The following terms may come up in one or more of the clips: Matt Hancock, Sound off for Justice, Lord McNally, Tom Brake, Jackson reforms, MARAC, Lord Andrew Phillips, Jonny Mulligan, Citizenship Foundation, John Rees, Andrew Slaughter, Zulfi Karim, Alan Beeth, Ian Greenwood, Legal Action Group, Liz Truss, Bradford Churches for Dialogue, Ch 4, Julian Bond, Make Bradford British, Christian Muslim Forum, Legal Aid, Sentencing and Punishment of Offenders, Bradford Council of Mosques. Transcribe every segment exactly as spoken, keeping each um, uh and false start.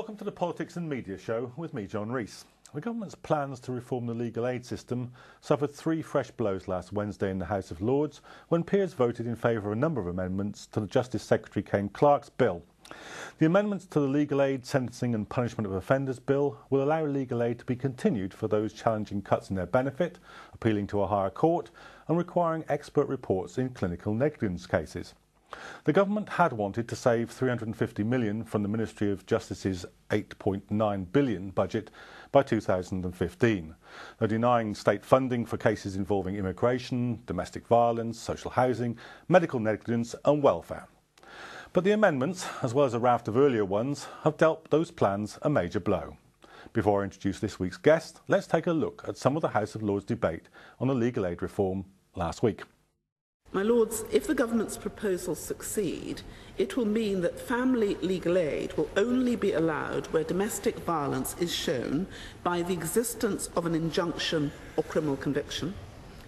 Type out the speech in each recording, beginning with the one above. Welcome to the Politics and Media Show with me, John Rees. The government's plans to reform the legal aid system suffered three fresh blows last Wednesday in the House of Lords when peers voted in favour of a number of amendments to the Justice Secretary Ken Clark's bill. The amendments to the Legal Aid, Sentencing and Punishment of Offenders bill will allow legal aid to be continued for those challenging cuts in their benefit, appealing to a higher court and requiring expert reports in clinical negligence cases. The government had wanted to save three hundred and fifty million pounds from the Ministry of Justice's eight point nine billion pounds budget by two thousand and fifteen. They're denying state funding for cases involving immigration, domestic violence, social housing, medical negligence and welfare. But the amendments, as well as a raft of earlier ones, have dealt those plans a major blow. Before I introduce this week's guest, let's take a look at some of the House of Lords debate on the legal aid reform last week. My Lords, if the government's proposals succeed, it will mean that family legal aid will only be allowed where domestic violence is shown by the existence of an injunction or criminal conviction,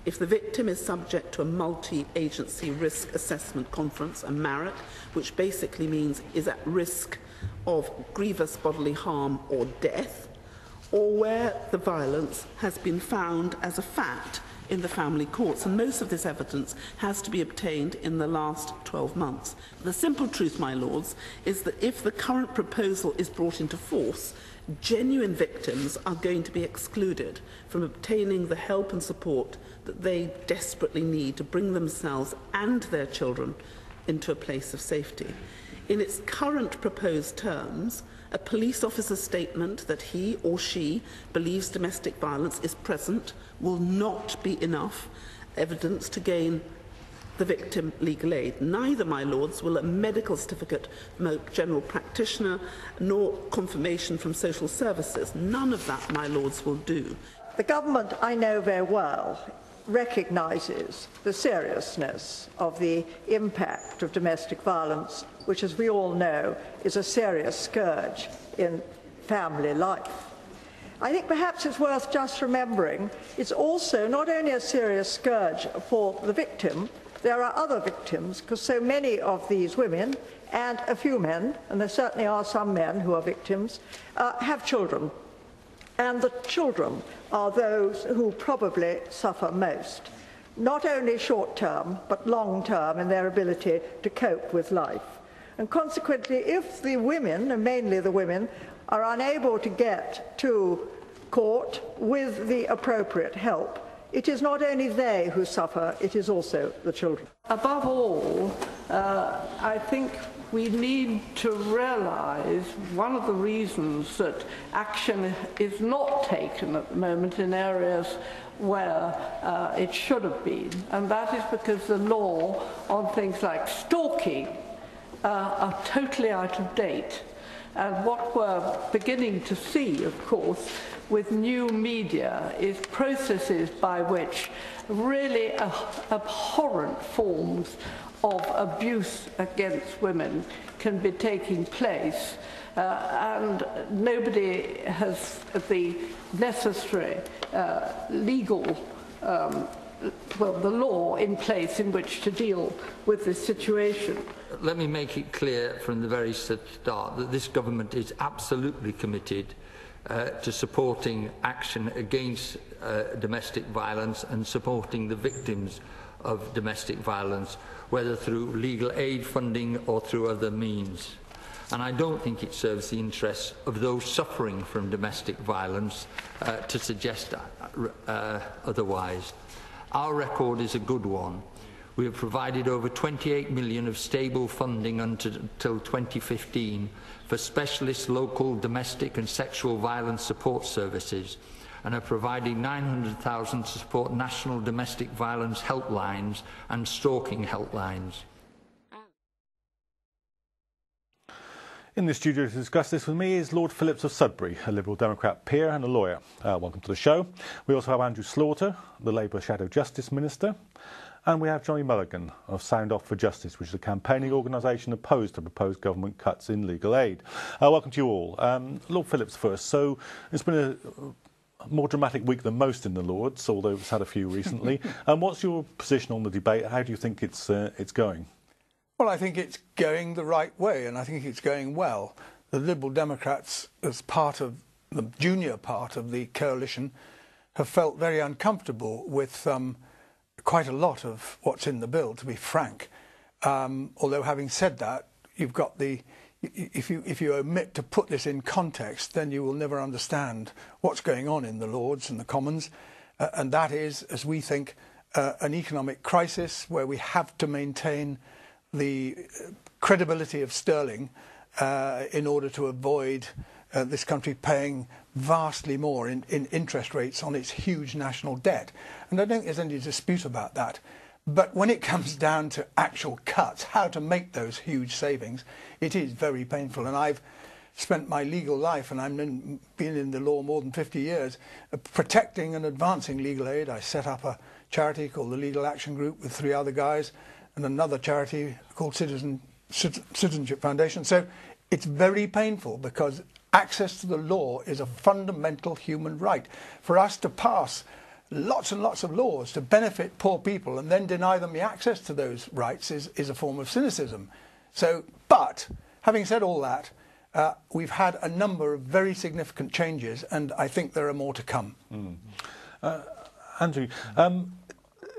if the victim is subject to a multi-agency risk assessment conference, a MARAC, which basically means is at risk of grievous bodily harm or death, or where the violence has been found as a fact in the family courts, and most of this evidence has to be obtained in the last twelve months. The simple truth, my Lords, is that if the current proposal is brought into force, genuine victims are going to be excluded from obtaining the help and support that they desperately need to bring themselves and their children into a place of safety. In its current proposed terms, a police officer's statement that he or she believes domestic violence is present will not be enough evidence to gain the victim legal aid. Neither, my Lords, will a medical certificate from a general practitioner nor confirmation from social services. None of that, my Lords, will do. The government, I know very well, recognises the seriousness of the impact of domestic violence, which, as we all know, is a serious scourge in family life. I think perhaps it's worth just remembering it's also not only a serious scourge for the victim, there are other victims, because so many of these women and a few men, and there certainly are some men who are victims, uh, have children. And the children are those who probably suffer most, not only short-term, but long-term in their ability to cope with life. And consequently, if the women, and mainly the women, are unable to get to court with the appropriate help, it is not only they who suffer, it is also the children. Above all, uh, I think we need to realise one of the reasons that action is not taken at the moment in areas where uh, it should have been, and that is because the law on things like stalking uh, are totally out of date. And what we're beginning to see, of course, with new media is processes by which really abhorrent forms of abuse against women can be taking place, uh, and nobody has the necessary uh, legal, um, well, the law in place in which to deal with this situation. Let me make it clear from the very start that this government is absolutely committed Uh, to supporting action against uh, domestic violence and supporting the victims of domestic violence, whether through legal aid funding or through other means. And I don't think it serves the interests of those suffering from domestic violence uh, to suggest uh, otherwise. Our record is a good one. We have provided over twenty-eight million pounds of stable funding until twenty fifteen for specialist local domestic and sexual violence support services, and are providing nine hundred thousand pounds to support national domestic violence helplines and stalking helplines. In the studio to discuss this with me is Lord Phillips of Sudbury, a Liberal Democrat peer and a lawyer. Uh, welcome to the show. We also have Andrew Slaughter, the Labour Shadow Justice Minister. And we have Jonny Mulligan of Sound Off for Justice, which is a campaigning organisation opposed to proposed government cuts in legal aid. Uh, welcome to you all. Um, Lord Phillips first. So it's been a more dramatic week than most in the Lords, although we've had a few recently. um, what's your position on the debate? How do you think it's, uh, it's going? Well, I think it's going the right way, and I think it's going well. the Liberal Democrats, as part of the junior part of the coalition, have felt very uncomfortable with um, quite a lot of what's in the bill, to be frank. Um, although, having said that, you've got the if you if you omit to put this in context, then you will never understand what's going on in the Lords and the Commons, uh, and that is, as we think, uh, an economic crisis where we have to maintain the credibility of sterling uh, in order to avoid uh, this country paying vastly more in, in interest rates on its huge national debt. And I don't think there's any dispute about that. But when it comes down to actual cuts, how to make those huge savings, it is very painful. And I've spent my legal life, and I've been in the law more than fifty years, uh, protecting and advancing legal aid. I set up a charity called the Legal Action Group with three other guys, and another charity called Citizen, Citizenship Foundation. So it's very painful, because access to the law is a fundamental human right. For us to pass lots and lots of laws to benefit poor people and then deny them the access to those rights is, is a form of cynicism. So, but having said all that, uh, we've had a number of very significant changes, and I think there are more to come. Mm. Uh, Andrew, um,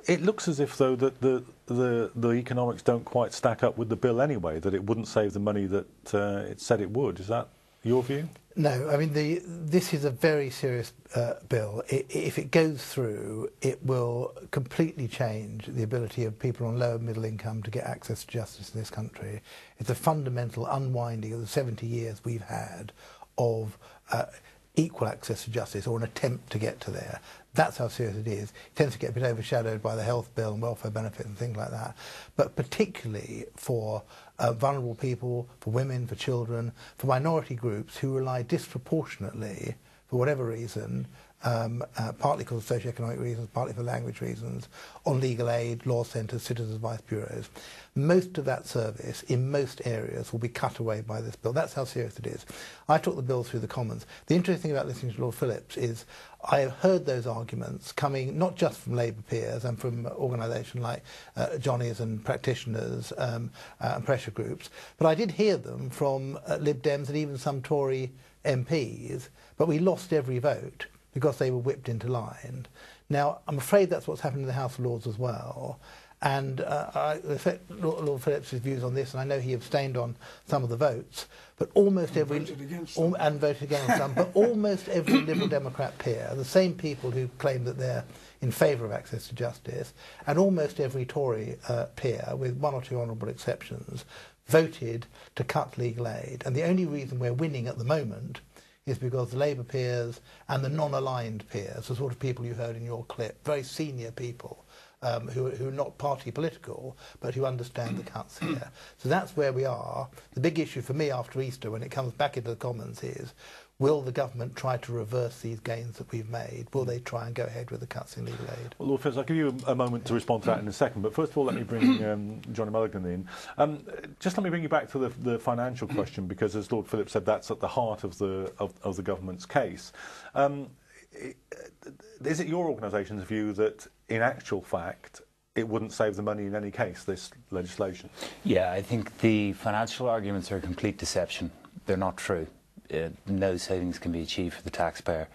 it looks as if, though, that the, the, the economics don't quite stack up with the bill anyway, that it wouldn't save the money that uh, it said it would. Is that your view? No, I mean, the, this is a very serious uh, bill. It, if it goes through, it will completely change the ability of people on low and middle income to get access to justice in this country. It's a fundamental unwinding of the seventy years we've had of uh, equal access to justice, or an attempt to get to there. That's how serious it is. It tends to get a bit overshadowed by the health bill and welfare benefits and things like that. But particularly for Uh, vulnerable people, for women, for children, for minority groups who rely disproportionately, for whatever reason, um, uh, partly because of socioeconomic reasons, partly for language reasons, on legal aid, law centres, citizens' advice bureaus. Most of that service in most areas will be cut away by this bill. That's how serious it is. I took the bill through the Commons. The interesting thing about listening to Lord Phillips is I have heard those arguments coming not just from Labour peers and from organisations like uh, Johnny's and practitioners um, uh, and pressure groups, but I did hear them from uh, Lib Dems and even some Tory M Ps, but we lost every vote because they were whipped into line. Now, I'm afraid that's what's happened in the House of Lords as well. And uh, I respect Lord Phillips' views on this, and I know he abstained on some of the votes, but almost and every voted against al them. and voted against some, but almost every Liberal Democrat peer, the same people who claim that they're in favour of access to justice, and almost every Tory uh, peer, with one or two honourable exceptions, voted to cut legal aid. And the only reason we're winning at the moment is because the Labour peers and the non-aligned peers, the sort of people you heard in your clip, very senior people, Um, who, who are not party political, but who understand the cuts here. So that's where we are. The big issue for me after Easter, when it comes back into the Commons, is will the government try to reverse these gains that we've made? Will they try and go ahead with the cuts in legal aid? Well, Lord Phillips, I'll give you a, a moment to respond to that in a second. But first of all, let me bring um, Jonny Mulligan in. Um, just let me bring you back to the, the financial question, because as Lord Phillips said, that's at the heart of the, of, of the government's case. Um, Is it your organisation's view that, in actual fact, it wouldn't save the money in any case, this legislation? Yeah, I think the financial arguments are a complete deception. They're not true. Uh, no savings can be achieved for the taxpayer.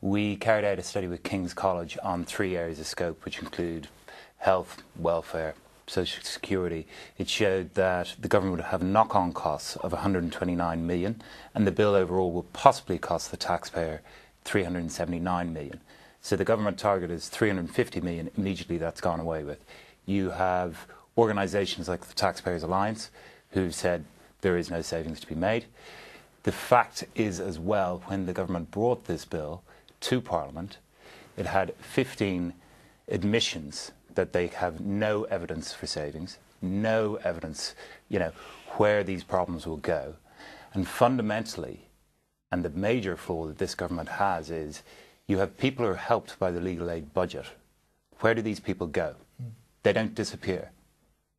We carried out a study with King's College on three areas of scope, which include health, welfare, social security. It showed that the government would have knock-on costs of one hundred twenty-nine million, and the bill overall will possibly cost the taxpayer three hundred seventy-nine million. So the government target is three hundred fifty million. Immediately that's gone away with. You have organisations like the Taxpayers Alliance who've said there is no savings to be made. The fact is as well, when the government brought this bill to Parliament, it had fifteen admissions that they have no evidence for savings, no evidence, you know, where these problems will go. And fundamentally, and the major flaw that this government has is you have people who are helped by the legal aid budget. Where do these people go? Mm. They don't disappear.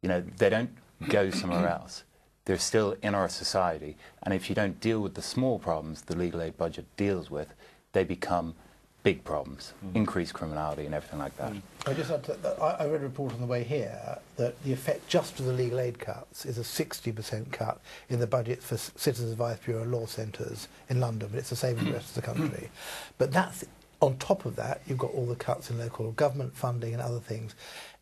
You know, they don't go somewhere else. They're still in our society. And if you don't deal with the small problems the legal aid budget deals with, they become big problems, mm. increased criminality and everything like that. Mm. I just had to, I read a report on the way here that the effect just of the legal aid cuts is a sixty percent cut in the budget for Citizens Advice Bureau law centres in London, but it's the same as the rest of the country. But that's, on top of that, you've got all the cuts in local government funding and other things.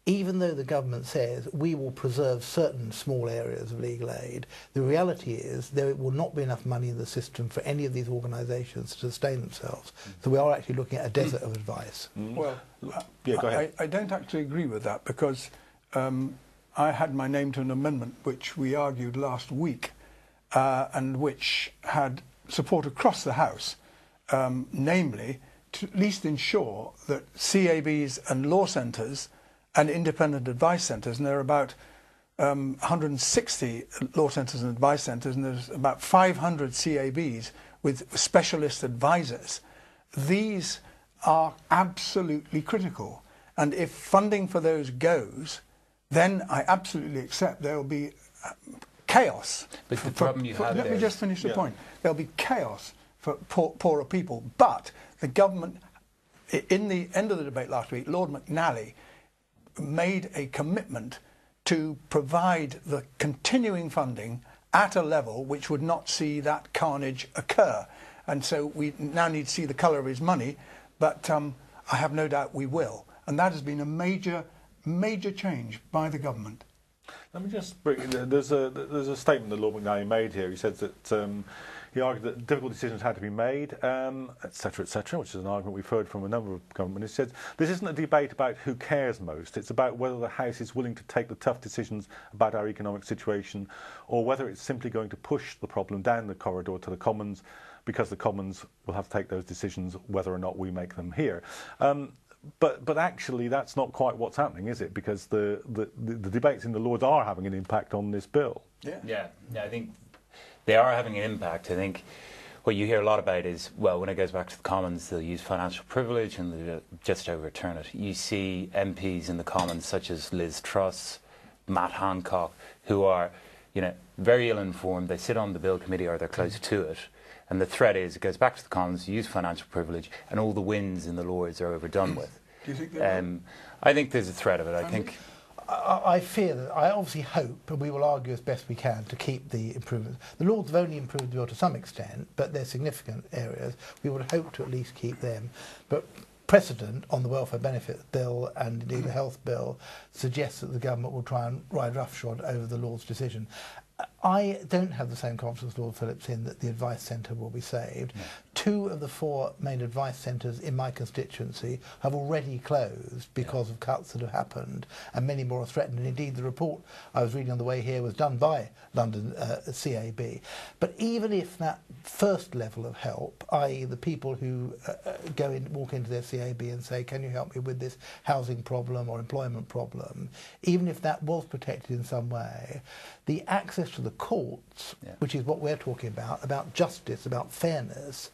Even though the government says we will preserve certain small areas of legal aid, the reality is there will not be enough money in the system for any of these organisations to sustain themselves. So we are actually looking at a desert of advice. Well, yeah, go ahead. I, I don't actually agree with that, because um, I had my name to an amendment which we argued last week uh, and which had support across the House, um, namely to at least ensure that C A Bs and law centres and independent advice centres, and there are about um, one hundred sixty law centres and advice centres, and there's about five hundred C A Bs with specialist advisors. These are absolutely critical, and if funding for those goes, then I absolutely accept there will be chaos. But for, the problem you for, have for, let me just finish the yeah. point. There will be chaos for poor, poorer people, but the government, in the end of the debate last week, Lord McNally made a commitment to provide the continuing funding at a level which would not see that carnage occur. And so we now need to see the colour of his money, but um, I have no doubt we will. And that has been a major, major change by the government. Let me just bring, there's a, there's a statement that Lord McNally made here. He said that um, he argued that difficult decisions had to be made, um, et cetera, et cetera, which is an argument we've heard from a number of government ministers. He said, this isn't a debate about who cares most. It's about whether the House is willing to take the tough decisions about our economic situation, or whether it's simply going to push the problem down the corridor to the Commons, because the Commons will have to take those decisions whether or not we make them here. Um, But but actually, that's not quite what's happening, is it? Because the, the, the debates in the Lords are having an impact on this bill. Yeah. yeah, yeah, I think they are having an impact. I think what you hear a lot about is, well, when it goes back to the Commons, they'll use financial privilege and they'll just overturn it. You see M Ps in the Commons, such as Liz Truss, Matt Hancock, who are, you know, very ill-informed. They sit on the bill committee or they're close to it. And the threat is, it goes back to the Commons, use financial privilege, and all the wins in the Lords are overdone with. Do you think that? Um, I think there's a threat of it. I think. I, I fear that. I obviously hope, and we will argue as best we can to keep the improvements. The Lords have only improved the bill to some extent, but they're significant areas. We would hope to at least keep them, but precedent on the welfare benefits bill and indeed the health bill suggests that the government will try and ride roughshod over the Lords' decision. I don't have the same confidence as Lord Phillips in that the advice centre will be saved. No. Two of the four main advice centres in my constituency have already closed because yeah. of cuts that have happened, and many more are threatened. And indeed, the report I was reading on the way here was done by London uh, C A B. But even if that first level of help, that is the people who uh, go in, walk into their C A B and say, can you help me with this housing problem or employment problem, even if that was protected in some way, the access to the courts, yeah. which is what we're talking about, about justice, about fairness,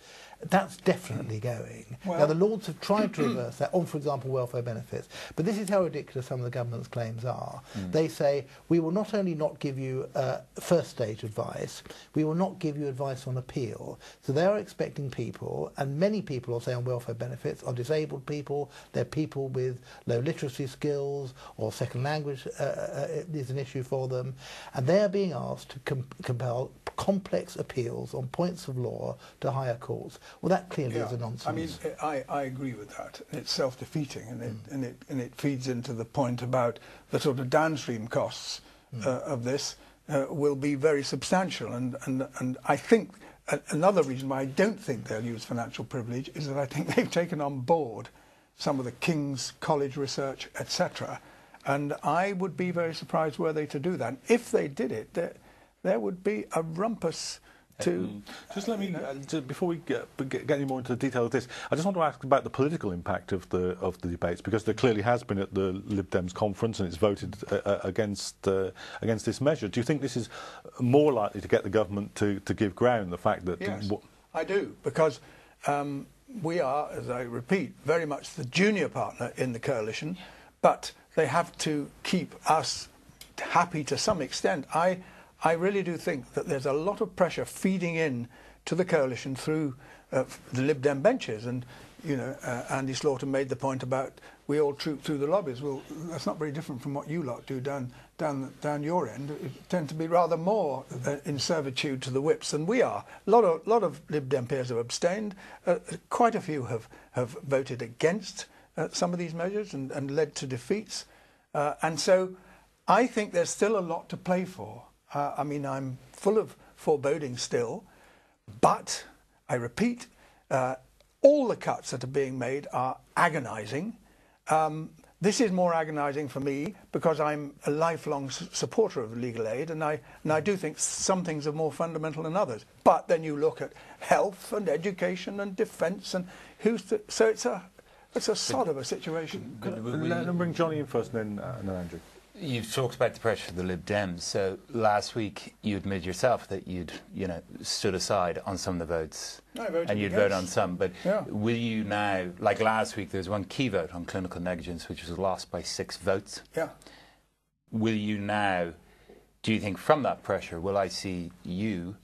that's definitely going. Well, now, the Lords have tried to reverse that on, for example, welfare benefits. But this is how ridiculous some of the government's claims are. Mm. They say, we will not only not give you uh, first-stage advice, we will not give you advice on appeal. So they are expecting people, and many people, I'll say, on welfare benefits are disabled people, they're people with low literacy skills, or second language uh, uh, is an issue for them. And they are being asked to com compel complex appeals on points of law to higher courts. Well, that clearly yeah. is a nonsense. I mean, I, I agree with that. It's self-defeating, and, mm. it, and, it, and it feeds into the point about the sort of downstream costs mm. uh, of this uh, will be very substantial. And, and, and I think a, another reason why I don't think they'll use financial privilege is that I think they've taken on board some of the King's College research, et cetera. And I would be very surprised were they to do that. And if they did it, there, there would be a rumpus. To, just let me, uh, to, before we get, get any more into the detail of this, I just want to ask about the political impact of the of the debates, because there clearly has been at the Lib Dems conference, and it's voted uh, against uh, against this measure. Do you think this is more likely to get the government to, to give ground, the fact that... Yes, I do, because um, we are, as I repeat, very much the junior partner in the coalition, but they have to keep us happy to some extent. I... I really do think that there's a lot of pressure feeding in to the coalition through uh, the Lib Dem benches, and you know, uh, Andy Slaughter made the point about we all troop through the lobbies. Well, that's not very different from what you lot do down down down your end. You tend to be rather more uh, in servitude to the whips than we are. A lot of lot of Lib Dem peers have abstained. Uh, quite a few have have voted against uh, some of these measures and, and led to defeats. Uh, and so, I think there's still a lot to play for. Uh, I mean, I'm full of foreboding still, but I repeat. Uh, all the cuts that are being made are agonising. Um, this is more agonising for me because I'm a lifelong su supporter of legal aid, and I, and I do think some things are more fundamental than others. But then you look at health and education and defence and who's the, so it's a, it's a sod of a situation. Could, could, could, we, let me bring Jonny in first and then, uh, and then Andrew. You've talked about the pressure of the Lib Dems, so last week you admitted yourself that you'd, you know, stood aside on some of the votes. I voted and you'd against. Vote on some, but yeah. Will you now, like last week there was one key vote on clinical negligence which was lost by six votes. Yeah. Will you now, do you think from that pressure, will I see you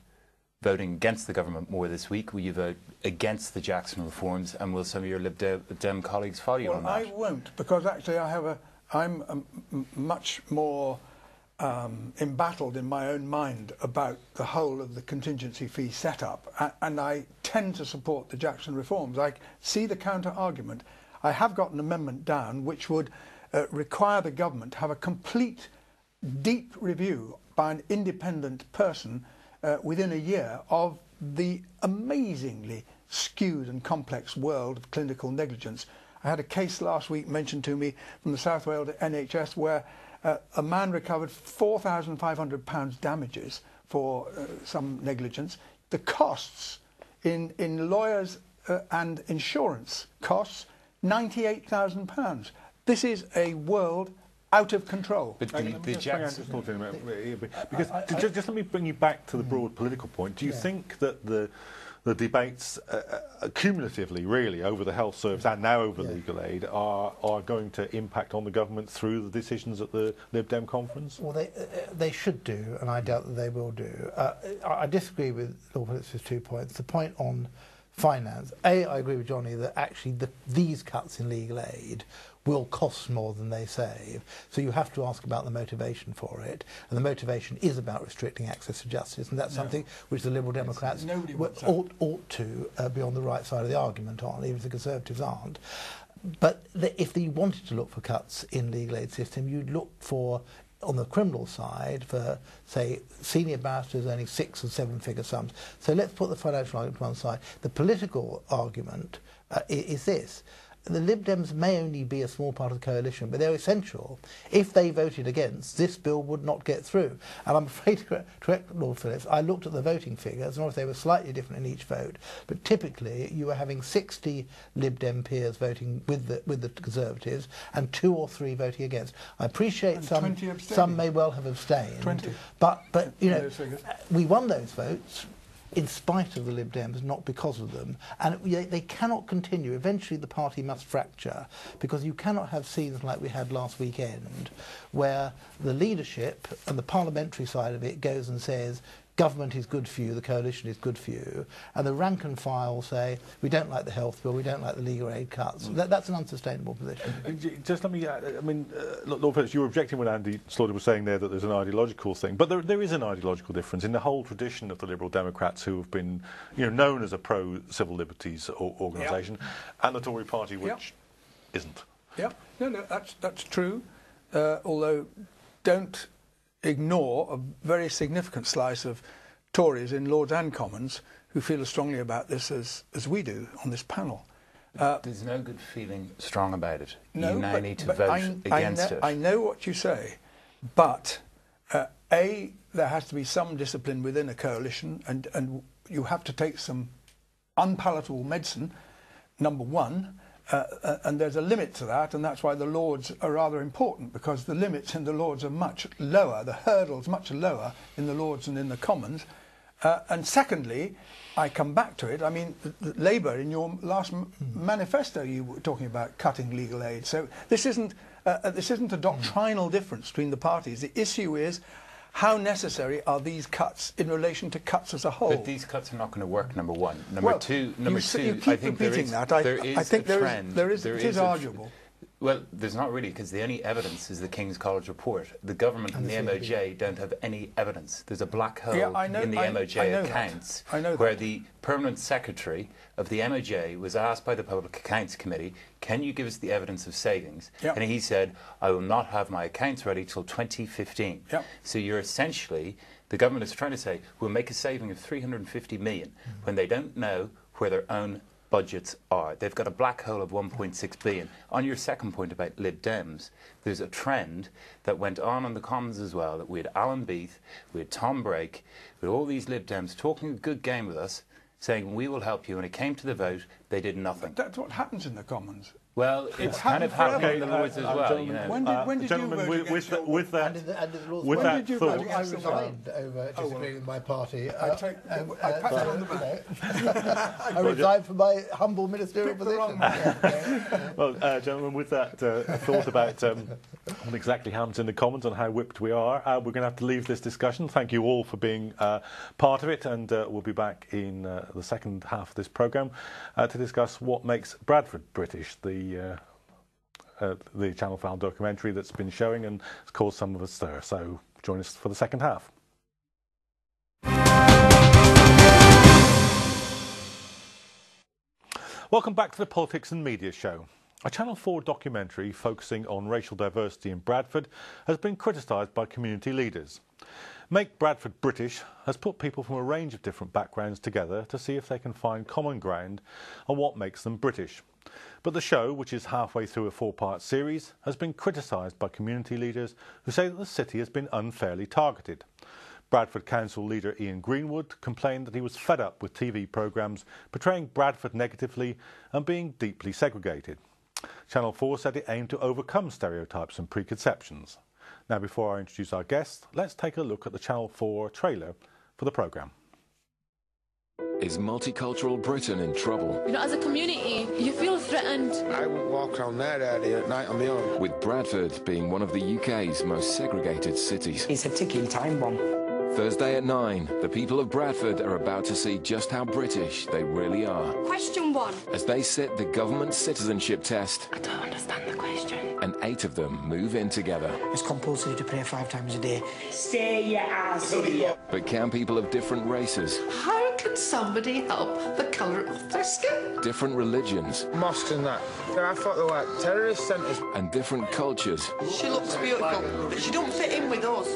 voting against the government more this week? Will you vote against the Jackson reforms, and will some of your Lib Dem colleagues follow you well, on that? I won't, because actually I have a... I'm um, much more um, embattled in my own mind about the whole of the contingency fee setup, a and I tend to support the Jackson reforms. I see the counter-argument. I have got an amendment down which would uh, require the government to have a complete, deep review by an independent person uh, within a year of the amazingly skewed and complex world of clinical negligence. I had a case last week mentioned to me from the South Wales N H S where uh, a man recovered four thousand five hundred pounds damages for uh, some negligence. The costs in, in lawyers uh, and insurance costs, ninety-eight thousand pounds. This is a world out of control. But the, the Jackson... Because I, I, I, just, just let me bring you back to the broad political point. Do you yeah. think that the... The debates, uh, cumulatively, really, over the health service and now over yeah. legal aid, are are going to impact on the government through the decisions at the Lib Dem conference? Well, they uh, they should do, and I doubt that they will do. Uh, I disagree with Lord Phillips's two points. The point on finance, a, I agree with Jonny that actually the, these cuts in legal aid will cost more than they save. So you have to ask about the motivation for it. And the motivation is about restricting access to justice, and that's no. something which the Liberal Democrats ought, ought to uh, be on the right side of the argument on, even if the Conservatives aren't. But the, if you wanted to look for cuts in legal aid system, you'd look for, on the criminal side, for, say, senior barristers earning six and seven-figure sums. So let's put the financial argument to one side. The political argument uh, is, is this. The Lib Dems may only be a small part of the coalition, but they're essential. If they voted against, this bill would not get through. And I'm afraid to correct Lord Phillips, I looked at the voting figures, and if they were slightly different in each vote, but typically you were having sixty Lib Dem peers voting with the, with the Conservatives and two or three voting against. I appreciate and some some may well have abstained, twenty. but but you know, we won those votes in spite of the Lib Dems, not because of them. And they, they cannot continue. Eventually the party must fracture, because you cannot have scenes like we had last weekend where the leadership and the parliamentary side of it goes and says, government is good for you, the coalition is good for you, and the rank and file say, we don't like the health bill, we don't like the legal aid cuts. That, that's an unsustainable position. Just let me, I mean, uh, Lord Phillips, you were objecting when Andy Slaughter was saying there that there's an ideological thing, but there, there is an ideological difference in the whole tradition of the Liberal Democrats, who have been, you know, known as a pro-civil liberties organisation, yep. and the Tory party, which yep. isn't. Yeah, no, no, that's, that's true, uh, although don't ignore a very significant slice of Tories in Lords and Commons who feel as strongly about this as, as we do on this panel. Uh, There's no good feeling strong about it. No, you now but, need to vote I, against I it. I know what you say, but uh, A, there has to be some discipline within a coalition, and, and you have to take some unpalatable medicine, number one, Uh, uh, and there's a limit to that, and that's why the Lords are rather important, because the limits in the Lords are much lower, the hurdles much lower in the Lords and in the Commons. Uh, and secondly, I come back to it, I mean, Labour, in your last m manifesto, you were talking about cutting legal aid. So this isn't, uh, this isn't a doctrinal difference between the parties. The issue is How necessary are these cuts in relation to cuts as a whole? But these cuts are not going to work, number one. Number well, two, number you, two you keep I think there is, that. I, there is I think a there trend. Is, there is, there it is, is arguable. Well, there's not really, because the only evidence is the King's College report. The government and, and the, the M O J don't have any evidence. There's a black hole yeah, I know, in the I, M O J I know accounts I know where that. the permanent secretary of the M O J was asked by the Public Accounts Committee, can you give us the evidence of savings? Yep. And he said, I will not have my accounts ready till twenty fifteen. Yep. So you're essentially, the government is trying to say, we'll make a saving of three hundred and fifty million mm-hmm. when they don't know where their own budgets are. They've got a black hole of one point six billion. On your second point about Lib Dems, there's a trend that went on on the Commons as well, that we had Alan Beeth, we had Tom Brake, with all these Lib Dems talking a good game with us, saying we will help you. When it came to the vote, they did nothing. But that's what happens in the Commons. Well, it's kind of happening in the Lords as well. You know. When did, when did uh, you vote with, with, that, with that, and the, and the with when that did you thought, vote I resigned over disagreeing oh, well, with my party. Uh, I, take, um, I, uh, uh, on the I resigned from my humble ministerial position. Yeah, yeah, yeah. Well, uh, gentlemen, with that uh, thought about um, what exactly happens in the Commons and how whipped we are, uh, we're going to have to leave this discussion. Thank you all for being uh, part of it, and uh, we'll be back in uh, the second half of this programme uh, to discuss what makes Bradford British, the Uh, uh, the Channel five documentary that's been showing and it's caused some of a stir. So join us for the second half. Welcome back to the Politics and Media Show. A Channel four documentary focusing on racial diversity in Bradford has been criticised by community leaders. Make Bradford British has put people from a range of different backgrounds together to see if they can find common ground on what makes them British. But the show, which is halfway through a four-part series, has been criticised by community leaders who say that the city has been unfairly targeted. Bradford Council leader Ian Greenwood complained that he was fed up with T V programmes portraying Bradford negatively and being deeply segregated. Channel four said it aimed to overcome stereotypes and preconceptions. Now, before I introduce our guests, let's take a look at the Channel four trailer for the programme. Is multicultural Britain in trouble? You know, as a community, you feel threatened. I would walk around that area at night on my own. With Bradford being one of the U K's most segregated cities. It's a ticking time bomb. Thursday at nine, the people of Bradford are about to see just how British they really are. Question one. As they sit the government citizenship test. I don't understand the question. And eight of them move in together. It's compulsory to pray five times a day. Stay your ass here. But can people of different races? How can somebody help the colour of their skin? Different religions. Mosques and that. I thought they were terrorist centres. And different cultures. She looks beautiful, but she don't fit in with us.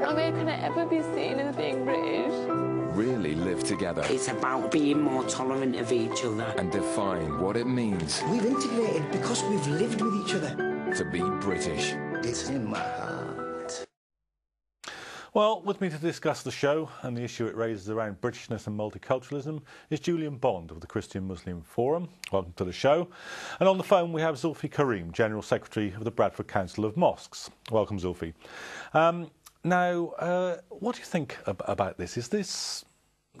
Where can I ever be seen as being British? Really live together. It's about being more tolerant of each other. And define what it means. We've integrated because we've lived with each other. To be British. It's in my heart. Well, with me to discuss the show and the issue it raises around Britishness and multiculturalism is Julian Bond of the Christian Muslim Forum. Welcome to the show. And on the phone we have Zulfi Karim, General Secretary of the Bradford Council of Mosques. Welcome, Zulfi. Um, Now, uh, what do you think ab about this? Is this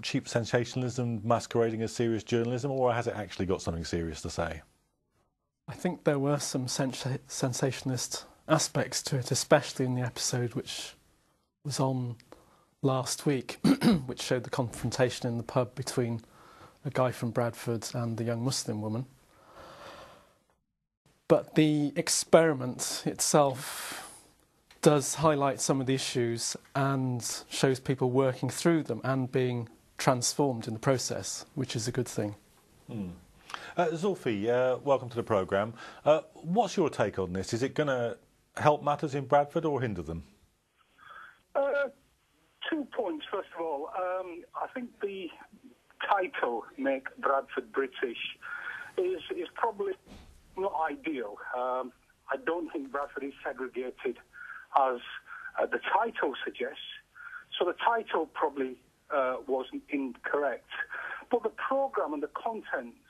cheap sensationalism masquerading as serious journalism, or has it actually got something serious to say? I think there were some sens sensationalist aspects to it, especially in the episode which was on last week, which showed the confrontation in the pub between a guy from Bradford and the young Muslim woman. But the experiment itself does highlight some of the issues and shows people working through them and being transformed in the process, which is a good thing. Mm. Uh, Zulfi, uh, welcome to the programme. Uh, what's your take on this? Is it going to help matters in Bradford or hinder them? Uh, two points, first of all. Um, I think the title, Make Bradford British, is, is probably not ideal. Um, I don't think Bradford is segregated as uh, the title suggests, so the title probably uh, wasn't incorrect. But the programme and the contents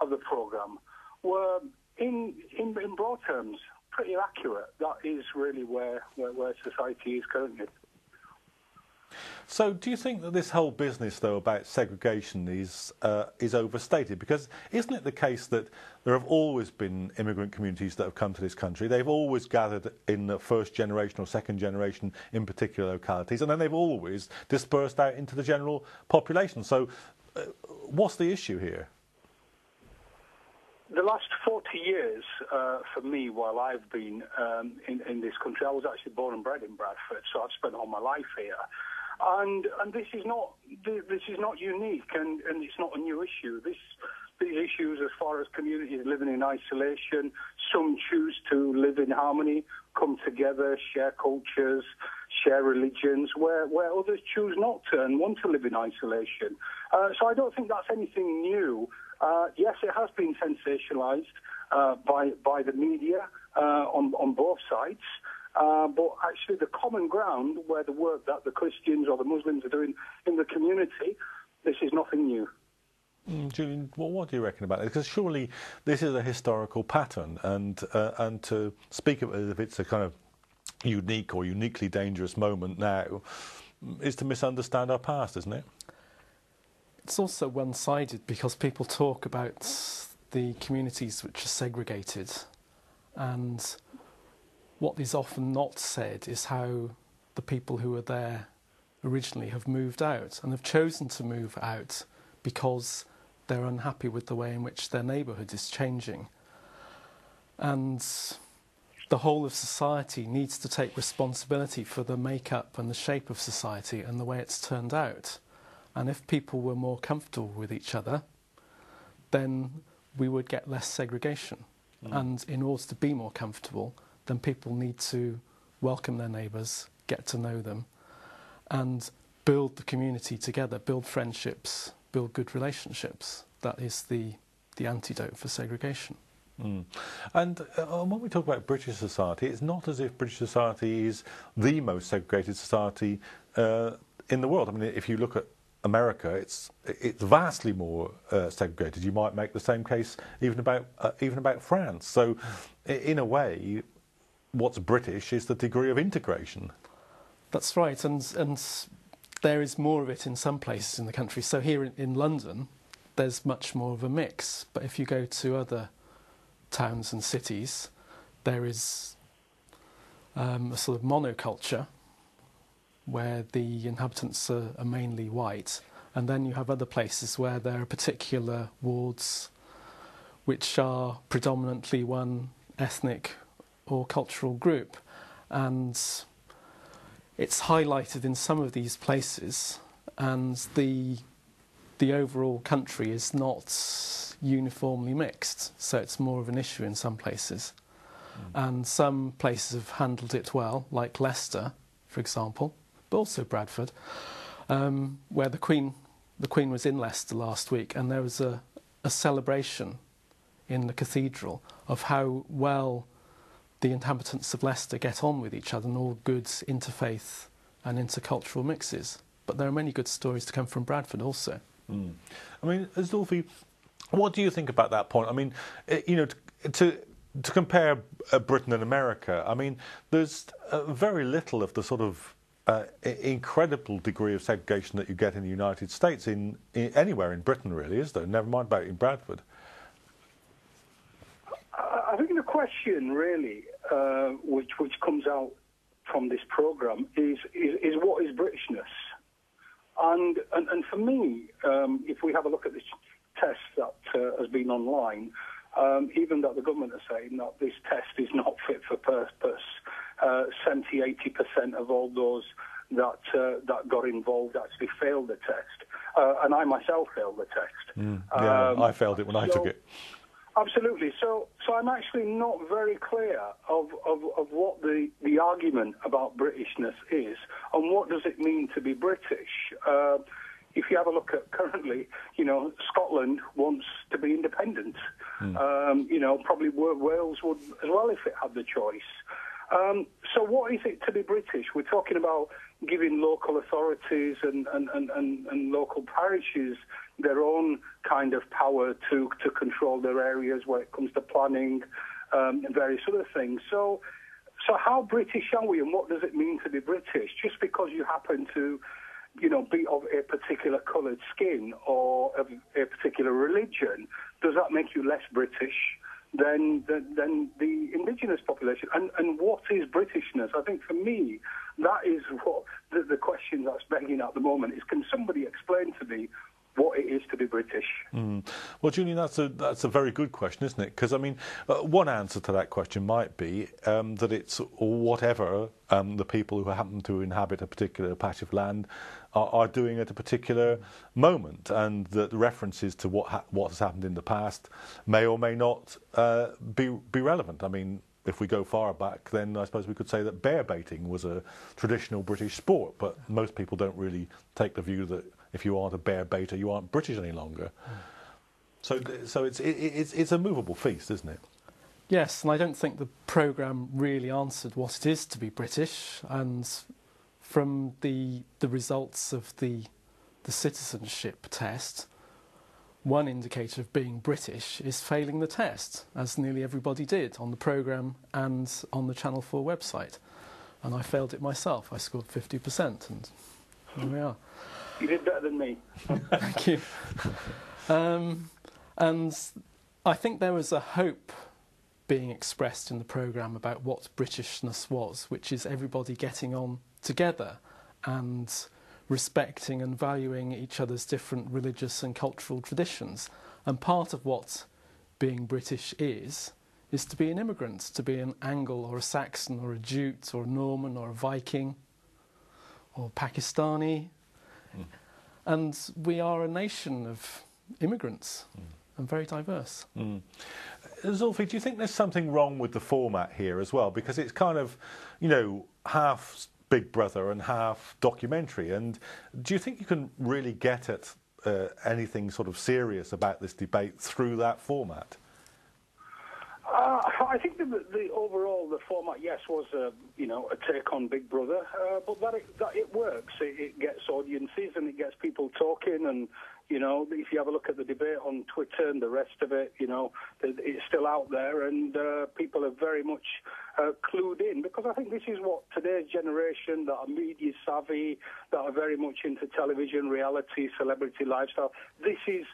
of the programme were, in, in, in broad terms, pretty accurate. That is really where, where, where society is currently. So do you think that this whole business, though, about segregation is uh, is overstated? Because isn't it the case that there have always been immigrant communities that have come to this country? They've always gathered in the first generation or second generation in particular localities, and then they've always dispersed out into the general population. So uh, what's the issue here? The last forty years uh, for me, while I've been um, in, in this country, I was actually born and bred in Bradford, so I've spent all my life here. And and this is not this is not unique, and, and it's not a new issue. This these issues, as far as communities living in isolation, some choose to live in harmony, come together, share cultures, share religions, where where others choose not to and want to live in isolation. Uh, so I don't think that's anything new. Uh, yes, it has been sensationalised uh, by by the media uh, on on both sides. Uh, but actually the common ground where the work that the Christians or the Muslims are doing in the community, this is nothing new. Mm, Julian, well, what do you reckon about this? Because surely this is a historical pattern, and, uh, and to speak of it as if it's a kind of unique or uniquely dangerous moment now is to misunderstand our past, isn't it? It's also one-sided, because people talk about the communities which are segregated, and what is often not said is how the people who were there originally have moved out and have chosen to move out because they're unhappy with the way in which their neighbourhood is changing. And the whole of society needs to take responsibility for the makeup and the shape of society and the way it's turned out. And if people were more comfortable with each other, then we would get less segregation. Mm. And in order to be more comfortable, then people need to welcome their neighbours, get to know them, and build the community together, build friendships, build good relationships. That is the, the antidote for segregation. Mm. And uh, when we talk about British society, it's not as if British society is the most segregated society uh, in the world. I mean, if you look at America, it's it's vastly more uh, segregated. You might make the same case even about uh, even about France. So, in a way, what's British is the degree of integration. That's right, and and there is more of it in some places in the country. So here in, in London, there's much more of a mix. But if you go to other towns and cities, there is um, a sort of monoculture, where the inhabitants are, are mainly white, and then you have other places where there are particular wards which are predominantly one ethnic or cultural group. And it's highlighted in some of these places, and the, the overall country is not uniformly mixed, so it's more of an issue in some places. Mm. And some places have handled it well, like Leicester, for example, but also Bradford, um, where the Queen, the Queen was in Leicester last week, and there was a, a celebration in the cathedral of how well the inhabitants of Leicester get on with each other and all good interfaith and intercultural mixes. But there are many good stories to come from Bradford also. Mm. I mean, Zulfi, what do you think about that point? I mean, you know, to... to To compare uh, Britain and America, I mean, there's uh, very little of the sort of uh, incredible degree of segregation that you get in the United States, in, in anywhere in Britain, really, is there? Never mind about in Bradford. I think the question, really, uh, which which comes out from this programme is, is is what is Britishness, and and, and for me, um, if we have a look at this test that uh, has been online. Um, even that the government are saying that this test is not fit for purpose. Uh, seventy, eighty percent of all those that uh, that got involved actually failed the test. Uh, and I myself failed the test. Mm, yeah, um, I failed it when so, I took it. Absolutely. So so I'm actually not very clear of, of, of what the, the argument about Britishness is and what does it mean to be British. Uh, If you have a look at currently, you know, Scotland wants to be independent. Mm. Um, you know, probably Wales would as well if it had the choice. Um, so what is it to be British? We're talking about giving local authorities and, and, and, and, and local parishes their own kind of power to, to control their areas when it comes to planning um, and various other things. So, so how British are we and what does it mean to be British? Just because you happen to... you know, be of a particular coloured skin or of a particular religion, does that make you less British than than, than the indigenous population? And, and what is Britishness? I think for me, that is what the, the question that's begging at the moment is, can somebody explain to me what it is to be British? Mm. Well, Julian, that's a, that's a very good question, isn't it? Because, I mean, uh, one answer to that question might be um, that it's whatever um, the people who happen to inhabit a particular patch of land are, are doing at a particular moment, and that references to what ha what has happened in the past may or may not uh, be, be relevant. I mean, if we go far back, then I suppose we could say that bear baiting was a traditional British sport, but most people don't really take the view that if you aren't a bear baiter, you aren't British any longer. So, so it's it, it's it's a movable feast, isn't it? Yes, and I don't think the programme really answered what it is to be British. And from the the results of the the citizenship test, one indicator of being British is failing the test, as nearly everybody did on the programme and on the Channel four website. And I failed it myself. I scored fifty percent, and here we are. You did better than me. Thank you. Um, and I think there was a hope being expressed in the programme about what Britishness was, which is everybody getting on together and respecting and valuing each other's different religious and cultural traditions. And part of what being British is, is to be an immigrant, to be an Angle or a Saxon or a Jute or a Norman or a Viking or Pakistani. Mm. And we are a nation of immigrants, mm. and very diverse. Mm. Zulfi, do you think there's something wrong with the format here as well? Because it's kind of, you know, half Big Brother and half documentary. And do you think you can really get at uh, anything sort of serious about this debate through that format? Uh, I think the, the overall the format, yes, was a you know a take on Big Brother, uh, but that it, that it works. It, it gets audiences and it gets people talking, and you know if you have a look at the debate on Twitter and the rest of it, you know it's still out there, and uh, people are very much uh, clued in, because I think this is what today's generation that are media savvy, that are very much into television, reality, celebrity lifestyle. This is.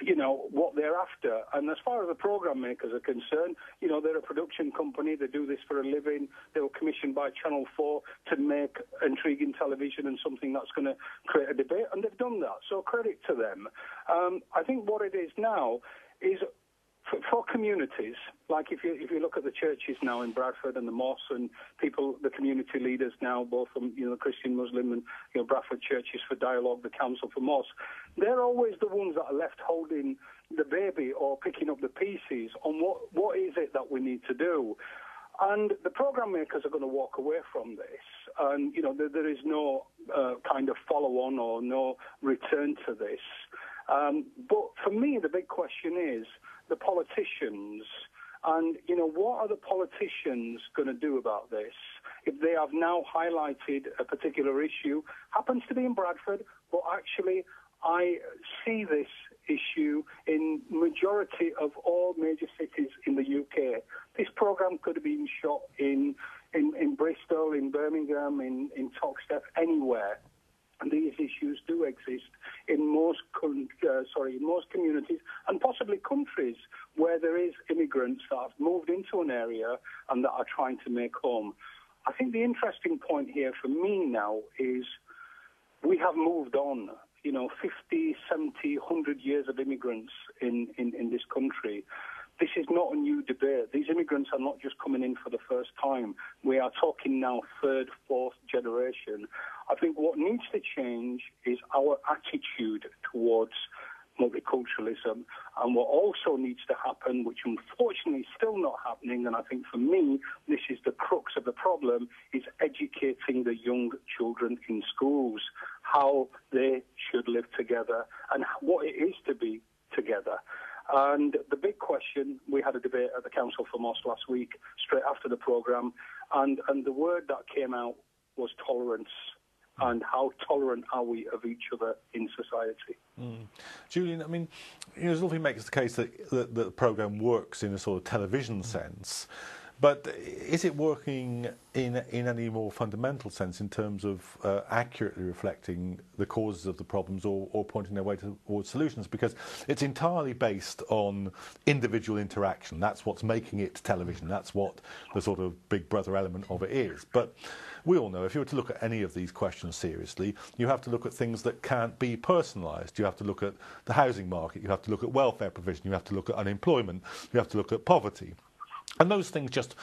You know, what they're after. And as far as the programme makers are concerned, you know, they're a production company, they do this for a living, they were commissioned by Channel four to make intriguing television and something that's going to create a debate, and they've done that, so credit to them. Um, I think what it is now is for, for communities, like if you, if you look at the churches now in Bradford and the mosque and people, the community leaders now, both from, you know, Christian Muslim and, you know, Bradford Churches for Dialogue, the Council for Mosques, they're always the ones that are left holding the baby or picking up the pieces on what, what is it that we need to do. And the programme makers are going to walk away from this. And, you know, there, there is no uh, kind of follow-on or no return to this. Um, but for me, the big question is the politicians. And, you know, what are the politicians going to do about this? If they have now highlighted a particular issue, happens to be in Bradford, but actually I see this issue in majority of all major cities in the U K. This programme could have been shot in, in, in Bristol, in Birmingham, in, in Toxteth, anywhere. And these issues do exist in most uh, sorry, in most communities and possibly countries where there is immigrants that have moved into an area and that are trying to make home. I think the interesting point here for me now is we have moved on. You know, fifty, seventy, a hundred years of immigrants in, in, in this country. This is not a new debate. These immigrants are not just coming in for the first time. We are talking now third, fourth generation. I think what needs to change is our attitude towards multiculturalism. And what also needs to happen, which unfortunately is still not happening, and I think for me this is the crux of the problem, is educating the young children in schools how they should live together and what it is to be together. And the big question, we had a debate at the Council for Mosques last week, straight after the programme, and, and the word that came out was tolerance. And how tolerant are we of each other in society? Mm. Julian, I mean, you know, Zulfi makes the case that, that, that the programme works in a sort of television sense, But is it working in, in any more fundamental sense in terms of uh, accurately reflecting the causes of the problems, or, or pointing their way towards solutions? Because it's entirely based on individual interaction. That's what's making it television. That's what the sort of Big Brother element of it is. But we all know if you were to look at any of these questions seriously, you have to look at things that can't be personalised. You have to look at the housing market. You have to look at welfare provision. You have to look at unemployment. You have to look at poverty. And those things just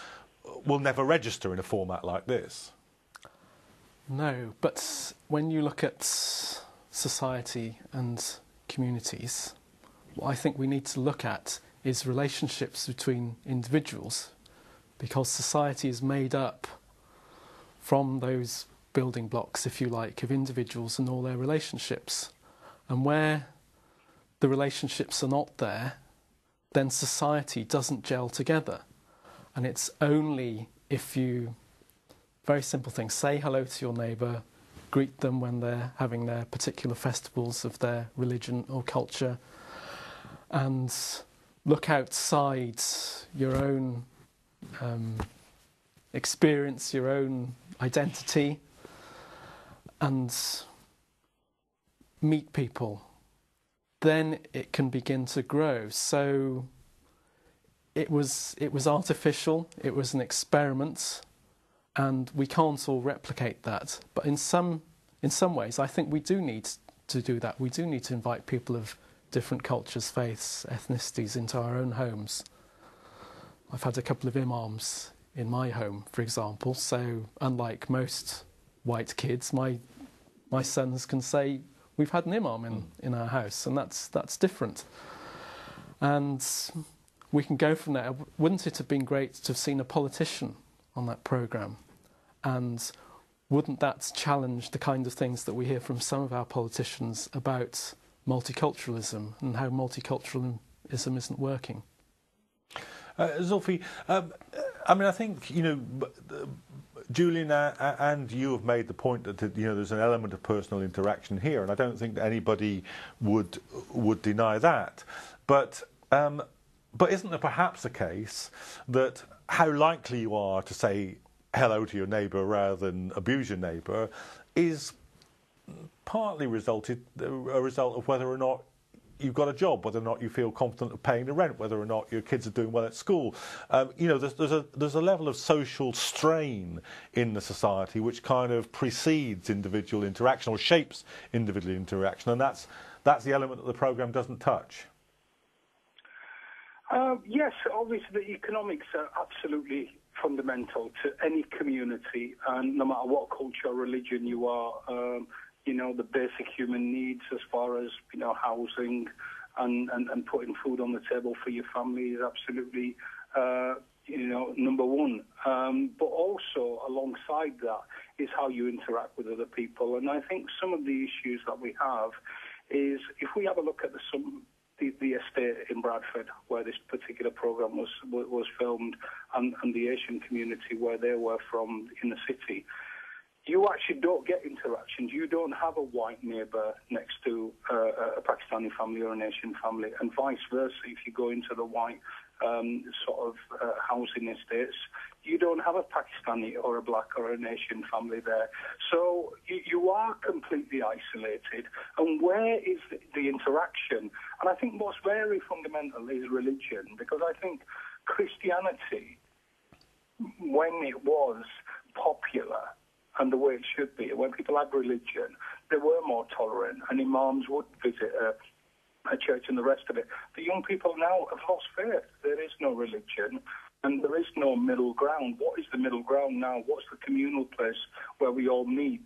will never register in a format like this. No, but when you look at society and communities, what I think we need to look at is relationships between individuals, because society is made up from those building blocks, if you like, of individuals and all their relationships. And where the relationships are not there, then society doesn't gel together. And it's only if you, very simple things, say hello to your neighbour, greet them when they're having their particular festivals of their religion or culture, and look outside your own um, experience, your own identity, and meet people. Then it can begin to grow. So It was, it was artificial, it was an experiment, and we can't all replicate that. But in some, in some ways, I think we do need to do that. We do need to invite people of different cultures, faiths, ethnicities into our own homes. I've had a couple of imams in my home, for example, so unlike most white kids, my, my sons can say, we've had an imam in, in our house, and that's, that's different. And we can go from there. Wouldn't it have been great to have seen a politician on that programme? And wouldn't that challenge the kind of things that we hear from some of our politicians about multiculturalism and how multiculturalism isn't working? Uh, Zulfi, um, I mean, I think, you know, Julian uh, and you have made the point that, you know, there's an element of personal interaction here, and I don't think that anybody would, would deny that. But Um, But isn't there perhaps a case that how likely you are to say hello to your neighbour rather than abuse your neighbour is partly resulted a result of whether or not you've got a job, whether or not you feel confident of paying the rent, whether or not your kids are doing well at school. Um, you know, there's, there's, a, there's a level of social strain in the society which kind of precedes individual interaction or shapes individual interaction, and that's, that's the element that the programme doesn't touch. Uh, yes, obviously the economics are absolutely fundamental to any community, and no matter what culture or religion you are, um, you know, the basic human needs as far as, you know, housing and, and, and putting food on the table for your family is absolutely, uh, you know, number one. Um, but also alongside that is how you interact with other people. And I think some of the issues that we have is if we have a look at the some The, the estate in Bradford where this particular programme was was filmed, and, and the Asian community where they were from in the city, you actually don't get interactions. You don't have a white neighbour next to uh, a Pakistani family or an Asian family, and vice versa. If you go into the white um, sort of uh, housing estates, you don't have a Pakistani or a black or an Asian family there. So you, you are completely isolated. And where is the, the interaction? And I think what's very fundamental is religion, because I think Christianity, when it was popular and the way it should be, when people had religion, they were more tolerant, and imams would visit a a church and the rest of it. The young people now have lost faith. There is no religion. And there is no middle ground. What is the middle ground now? What's the communal place where we all meet?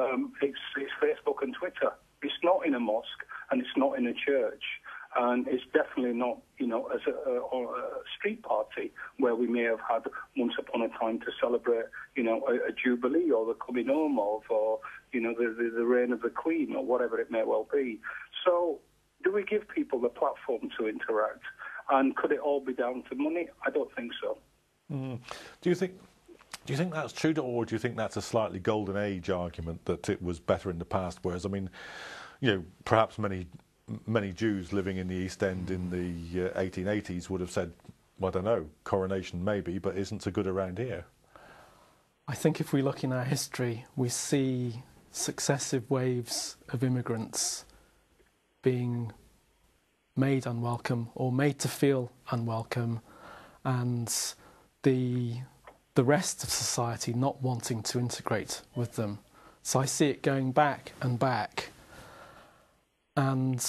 Um, it's, it's Facebook and Twitter. It's not in a mosque, and it's not in a church, and it's definitely not, you know, as a, a, a street party where we may have had once upon a time to celebrate, you know, a, a jubilee or the coming home of, or you know, the, the the reign of the Queen or whatever it may well be. So, do we give people the platform to interact? And could it all be down to money? I don't think so. Mm. Do you think, do you think that's true, or do you think that's a slightly golden age argument that it was better in the past? Whereas, I mean, you know, perhaps many many Jews living in the East End in the uh, eighteen eighties would have said, I don't know, coronation maybe, but isn't so good around here. I think if we look in our history, we see successive waves of immigrants being made unwelcome or made to feel unwelcome, and the, the rest of society not wanting to integrate with them. So I see it going back and back. And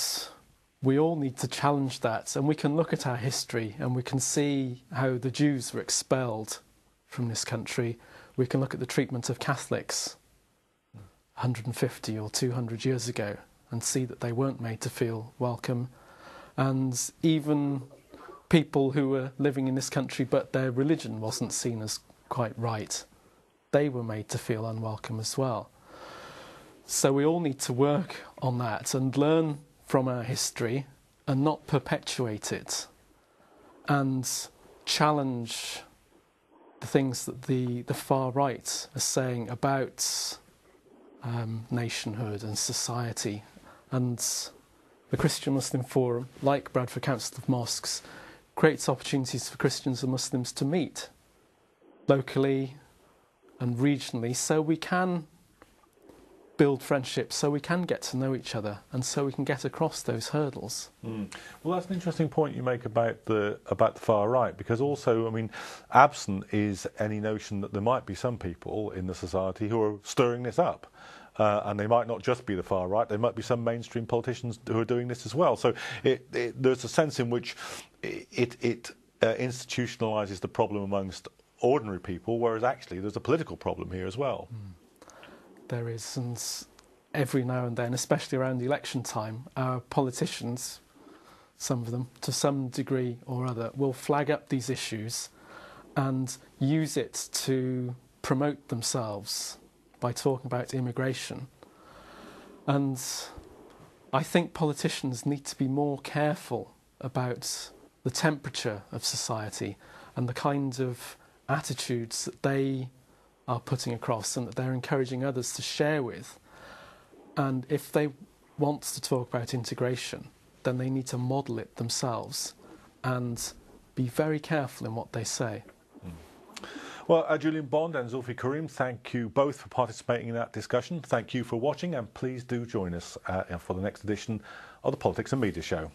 we all need to challenge that. And we can look at our history and we can see how the Jews were expelled from this country. We can look at the treatment of Catholics one hundred fifty or two hundred years ago and see that they weren't made to feel welcome. And even people who were living in this country but their religion wasn't seen as quite right, they were made to feel unwelcome as well. So we all need to work on that and learn from our history and not perpetuate it, and challenge the things that the, the far right are saying about um, nationhood and society. And the Christian Muslim Forum, like Bradford Council of Mosques, creates opportunities for Christians and Muslims to meet locally and regionally, so we can build friendships, so we can get to know each other, and so we can get across those hurdles. Mm. Well, that's an interesting point you make about the about the far right, because also, I mean, absent is any notion that there might be some people in the society who are stirring this up. Uh, and they might not just be the far right, there might be some mainstream politicians who are doing this as well. So it, it, there's a sense in which it, it uh, institutionalises the problem amongst ordinary people, whereas actually there's a political problem here as well. Mm. There is, and every now and then, especially around election time, our politicians, some of them, to some degree or other, will flag up these issues and use it to promote themselves by talking about immigration. And I think politicians need to be more careful about the temperature of society and the kind of attitudes that they are putting across and that they're encouraging others to share with. And if they want to talk about integration, then they need to model it themselves and be very careful in what they say. Mm. Well, uh, Julian Bond and Zulfi Karim, thank you both for participating in that discussion. Thank you for watching, and please do join us uh, for the next edition of the Politics and Media Show.